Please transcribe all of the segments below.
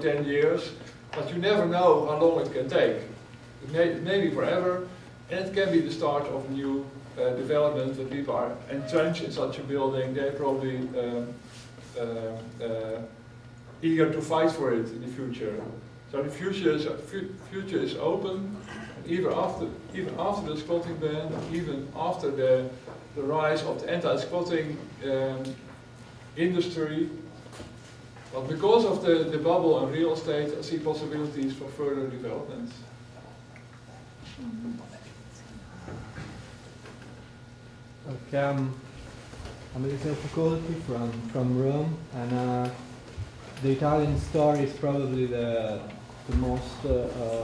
10 years, but you never know how long it can take. It may be forever, and it can be the start of a new development that people are entrenched in such a building. They're probably eager to fight for it in the future. So the future is open, even after the squatting ban, even after the rise of the anti-squatting industry. But because of the bubble in real estate, I see possibilities for further developments. Okay, I'm Eliseo Focolti from Rome, and the Italian story is probably the most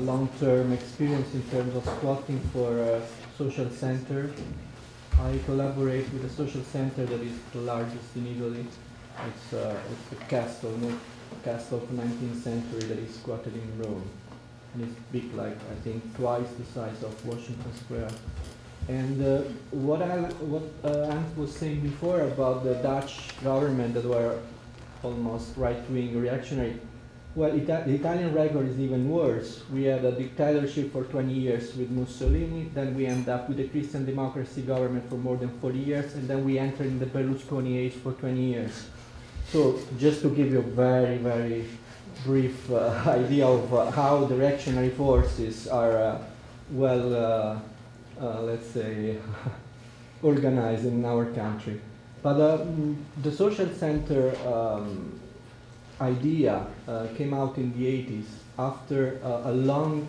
long-term experience in terms of squatting for a social center. I collaborate with a social center that is the largest in Italy. It's a castle, not a castle of the 19th century that is squatted in Rome. And it's big, like, I think, twice the size of Washington Square. And what Ant was saying before about the Dutch government that were almost right-wing reactionary, well, the Italian record is even worse. We had a dictatorship for 20 years with Mussolini, then we end up with a Christian democracy government for more than 40 years, and then we enter in the Berlusconi age for 20 years. So just to give you a very, very brief idea of how the reactionary forces are, let's say, organized in our country. But the social center idea came out in the 80s after a long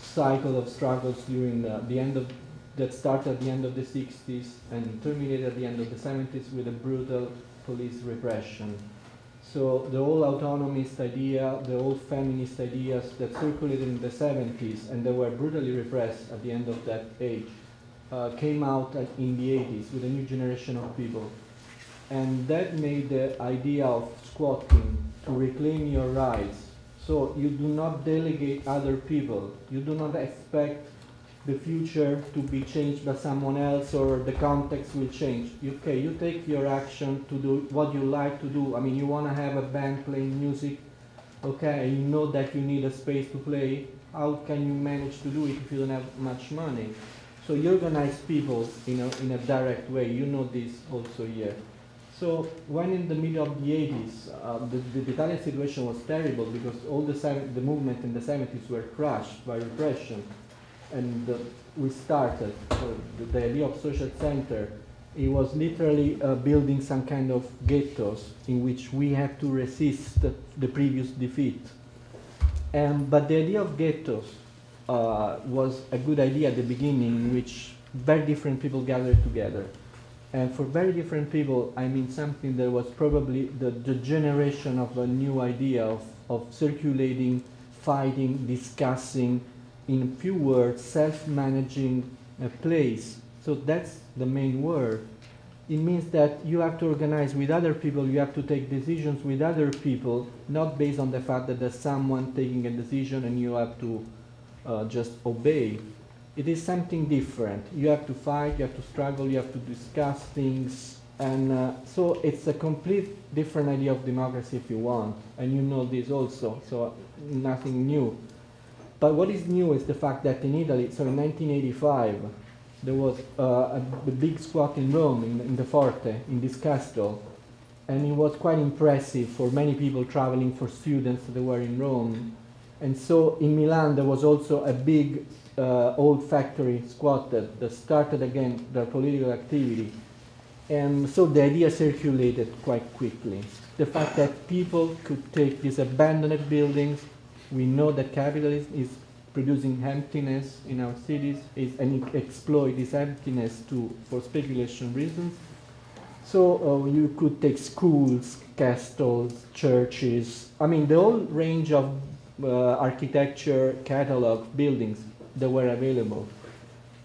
cycle of struggles during that started at the end of the 60s and terminated at the end of the 70s with a brutal police repression. So the whole autonomist idea, the old feminist ideas that circulated in the 70s and they were brutally repressed at the end of that age came out in the 80s with a new generation of people. And that made the idea of squatting to reclaim your rights. So you do not delegate other people. You do not expect the future to be changed by someone else or the context will change. Okay, you take your action to do what you like to do. I mean, you want to have a band playing music, okay, and you know that you need a space to play. How can you manage to do it if you don't have much money? So you organize people in a direct way. You know this also here. So when in the middle of the 80s, the Italian situation was terrible because all the movement in the 70s were crushed by repression. And we started the idea of social center. It was literally building some kind of ghettos in which we have to resist the previous defeat. But the idea of ghettos was a good idea at the beginning, in which very different people gathered together. And for very different people, I mean something that was probably the generation of a new idea of circulating, fighting, discussing, in few words, self-managing a place. So that's the main word. It means that you have to organize with other people, you have to take decisions with other people, not based on the fact that there's someone taking a decision and you have to just obey. It is something different. You have to fight, you have to struggle, you have to discuss things. And so it's a complete different idea of democracy if you want. And you know this also, so nothing new. But what is new is the fact that in Italy, so in 1985, there was a big squat in Rome, in the Forte, in this castle. And it was quite impressive for many people traveling, for students that were in Rome. And so in Milan, there was also a big old factory squatted that started again their political activity. And so the idea circulated quite quickly. The fact that people could take these abandoned buildings. We know that capitalism is producing emptiness in our cities, and it exploits this emptiness for speculation reasons. So you could take schools, castles, churches, I mean the whole range of architecture, catalog, buildings that were available.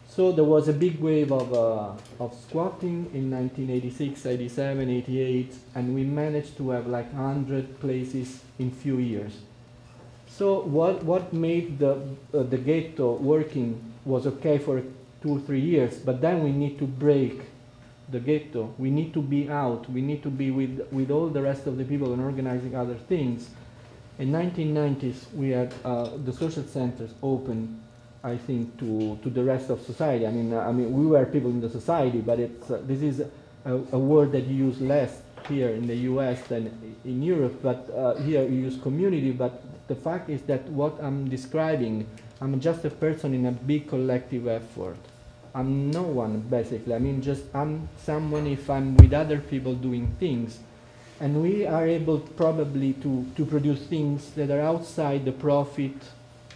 So there was a big wave of squatting in 1986, 87, 88, and we managed to have like 100 places in few years. So what made the ghetto working was okay for 2 or 3 years, but then we need to break the ghetto. We need to be out. We need to be with all the rest of the people and organizing other things. In 1990s, we had the social centers open, I think, to the rest of society. I mean, we were people in the society, but it's this is a word that you use less here in the U.S. than in Europe. But here you use community. But the fact is that what I'm describing, I'm just a person in a big collective effort. I'm no one, basically. I mean, just I'm someone if I'm with other people doing things. And we are able probably to produce things that are outside the profit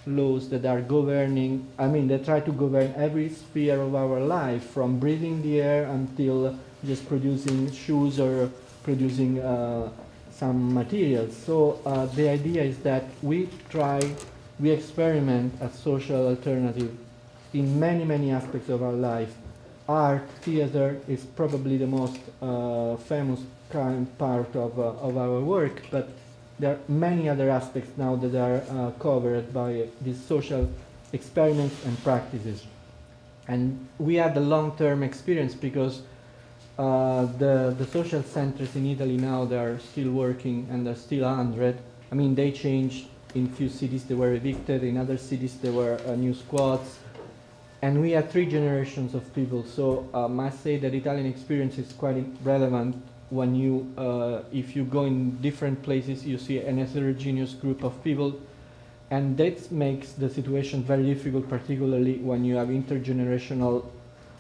laws that are governing, I mean, they try to govern every sphere of our life, from breathing the air until just producing shoes or producing some materials. So the idea is that we experiment a social alternative in many, many aspects of our life. Art, theater is probably the most famous current part of our work, but there are many other aspects now that are covered by these social experiments and practices. And we had a long-term experience because the social centers in Italy now, they are still working and they're still 100. I mean, they changed. In few cities they were evicted, in other cities there were new squads. And we had 3 generations of people, so I must say that Italian experience is quite relevant when you, if you go in different places, you see an heterogeneous group of people, and that makes the situation very difficult, particularly when you have intergenerational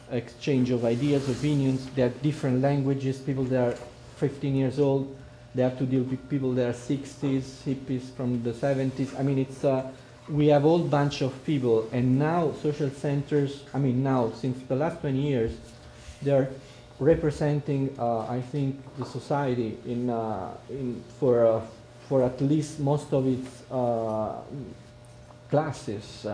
exchange of ideas, opinions, they have different languages, people that are 15 years old, they have to deal with people that are 60s, hippies from the 70s, I mean, it's we have a whole bunch of people, and now social centers, I mean now, since the last 20 years, they're representing, I think, the society for at least most of its classes.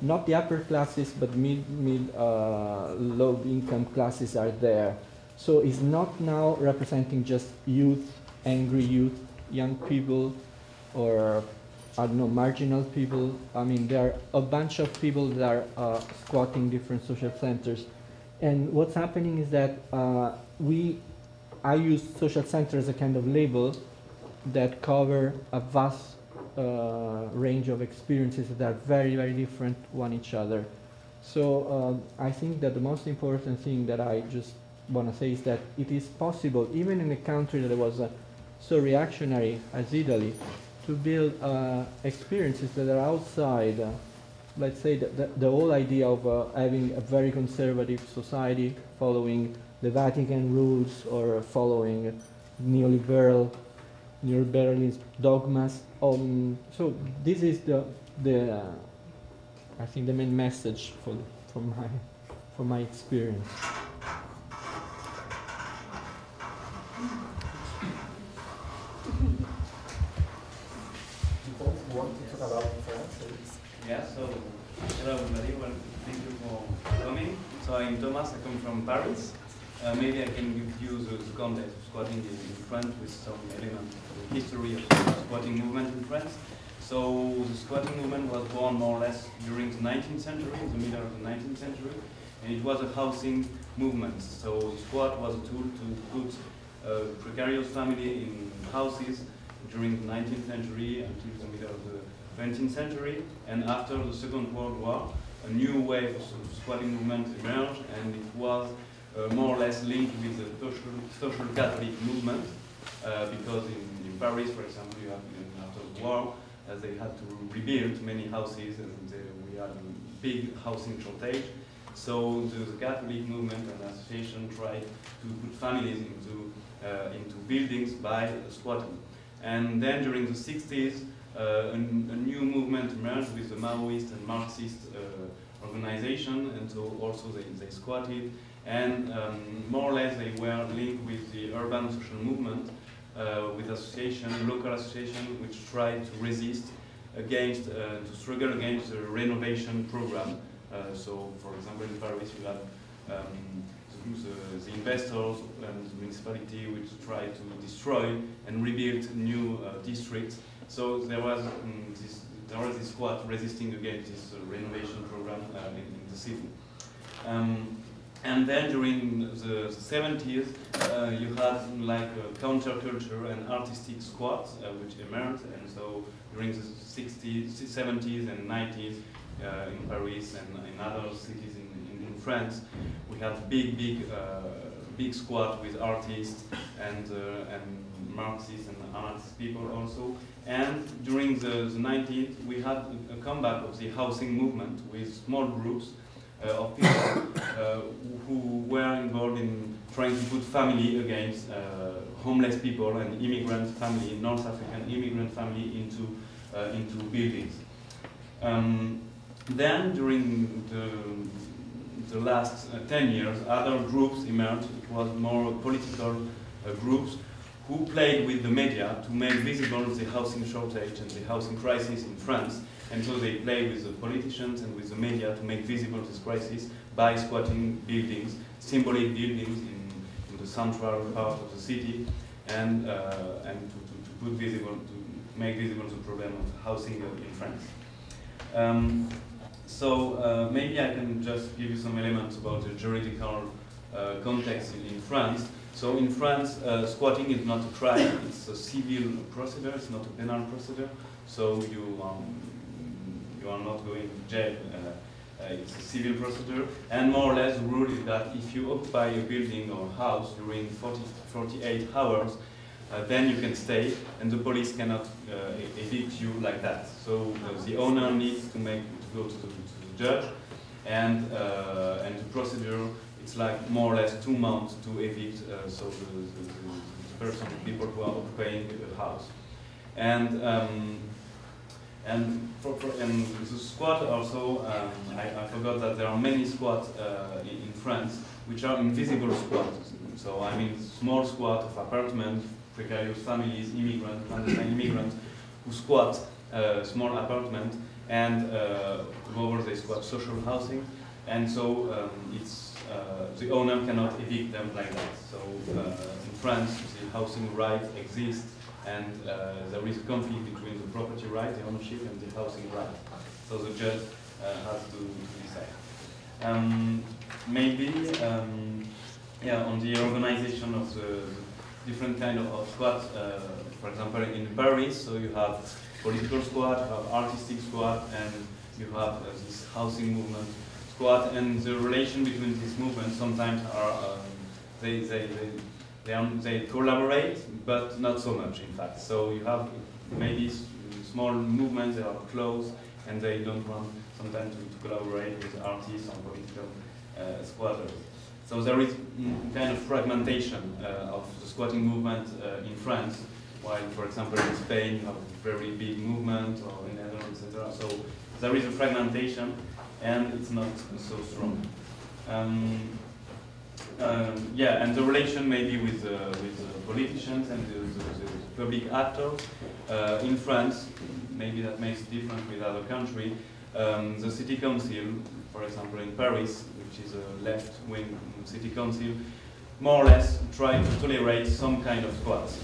Not the upper classes, but low-income classes are there. So it's not now representing just youth, angry youth, young people, or I don't know, marginal people. I mean, there are a bunch of people that are squatting different social centers. And what's happening is that I use social center as a kind of label that cover a vast range of experiences that are very, very different one each other. So I think that the most important thing that I just want to say is that it is possible, even in a country that was so reactionary as Italy, to build experiences that are outside let's say the whole idea of having a very conservative society following the Vatican rules or following neoliberalist dogmas. So this is the I think the main message from my experience. Yeah, so hello everybody, well, thank you for coming. So I'm Thomas, I come from Paris. Maybe I can give you the context of squatting in France with some element of the history of the squatting movement in France. So the squatting movement was born more or less during the 19th century, in the middle of the 19th century, and it was a housing movement. So the squat was a tool to put precarious family in houses during the 19th century until the middle of the 20th century, and after the Second World War, a new wave of squatting movement emerged, and it was more or less linked with the social Catholic movement, because in Paris, for example, you have, after the war, they had to rebuild many houses, and we had a big housing shortage. So the Catholic movement and association tried to put families into buildings by squatting. And then during the 60s, a new movement emerged with the Maoist and Marxist organization, and so also they squatted, and more or less they were linked with the urban social movement, with local association, which tried to resist against, to struggle against the renovation program. So, for example, in Paris, you have the investors and the municipality which tried to destroy and rebuild new districts. So there was this squad resisting against this renovation program in the city. And then during the 70s, you had like a counterculture and artistic squads which emerged. And so during the 60s, 70s and 90s in Paris and in other cities in France, we had big squad with artists and Marxists and anarchist people also. And during the 90s, we had a comeback of the housing movement with small groups of people who were involved in trying to put family against homeless people and immigrant family, North African immigrant family into buildings. Then during the last 10 years, other groups emerged. It was more political groups who played with the media to make visible the housing shortage and the housing crisis in France. And so they play with the politicians and with the media to make visible this crisis by squatting buildings, symbolic buildings in the central part of the city, and to put visible, to make visible the problem of housing in France. So maybe I can just give you some elements about the juridical context in France. So in France, squatting is not a crime, it's a civil procedure, it's not a penal procedure. So you, you are not going to jail, it's a civil procedure. And more or less the rule is that if you occupy a building or house during 48 hours, then you can stay and the police cannot evict you like that. So the owner needs to, go to the judge and the procedure. It's like more or less 2 months to evict so the people who are occupying the house. And the squat also, I forgot that there are many squats in France which are invisible squats. So I mean small squat of apartments, precarious families, immigrants, clandestine immigrants who squat small apartments and over they squat social housing. And so the owner cannot evict them like that. So in France, the housing right exists, and there is a conflict between the property right, the ownership, and the housing right. So the judge has to decide. Yeah, on the organization of the different kind of squads, for example, in Paris, so you have political squad, you have artistic squad, and you have this housing movement. And the relation between these movements sometimes are they collaborate, but not so much in fact. So you have maybe small movements that are close, and they don't want sometimes to collaborate with artists or political squatters. So there is kind of fragmentation of the squatting movement in France, while for example in Spain you have a very big movement, or in the Netherlands, etc. So there is a fragmentation. And it's not so strong. Yeah, and the relation maybe with politicians and the public actors in France, maybe that makes difference with other countries. The city council, for example, in Paris, which is a left-wing city council, more or less try to tolerate some kind of squats,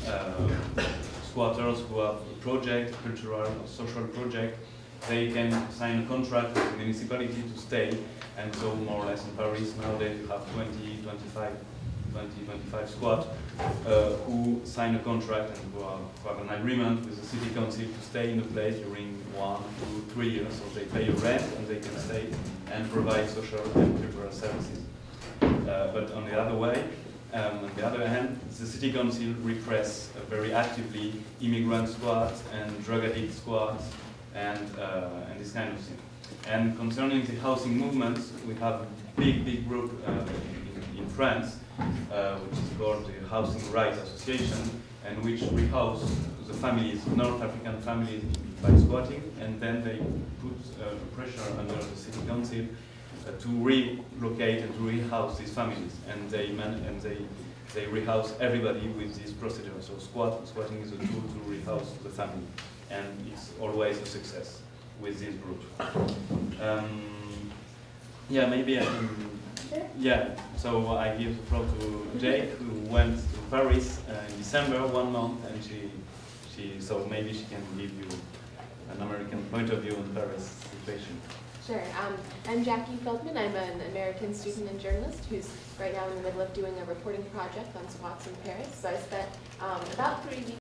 squatters who have a project, cultural or social project. They can sign a contract with the municipality to stay, and so more or less in Paris nowadays you have 25 squads who sign a contract and who have an agreement with the city council to stay in the place during 1, 2, 3 years, so they pay a rent and they can stay and provide social and cultural services. But on the other way, on the other hand, the city council repress very actively immigrant squads and drug addict squads, and this kind of thing. And concerning the housing movements, we have a big group in France, which is called the Housing Rights Association, and which rehouse the families, North African families, by squatting, and then they put pressure under the city council to relocate and to rehouse these families, and they rehouse everybody with this procedure. So squatting is a tool to rehouse the family. And it's always a success with this group. Yeah, maybe I can. Yeah, so I give the floor to Jake, who went to Paris in December, 1 month, and so maybe she can give you an American point of view on Paris situation. Sure. I'm Jackie Feldman. I'm an American student and journalist who's right now in the middle of doing a reporting project on squats in Paris. So I spent about 3 weeks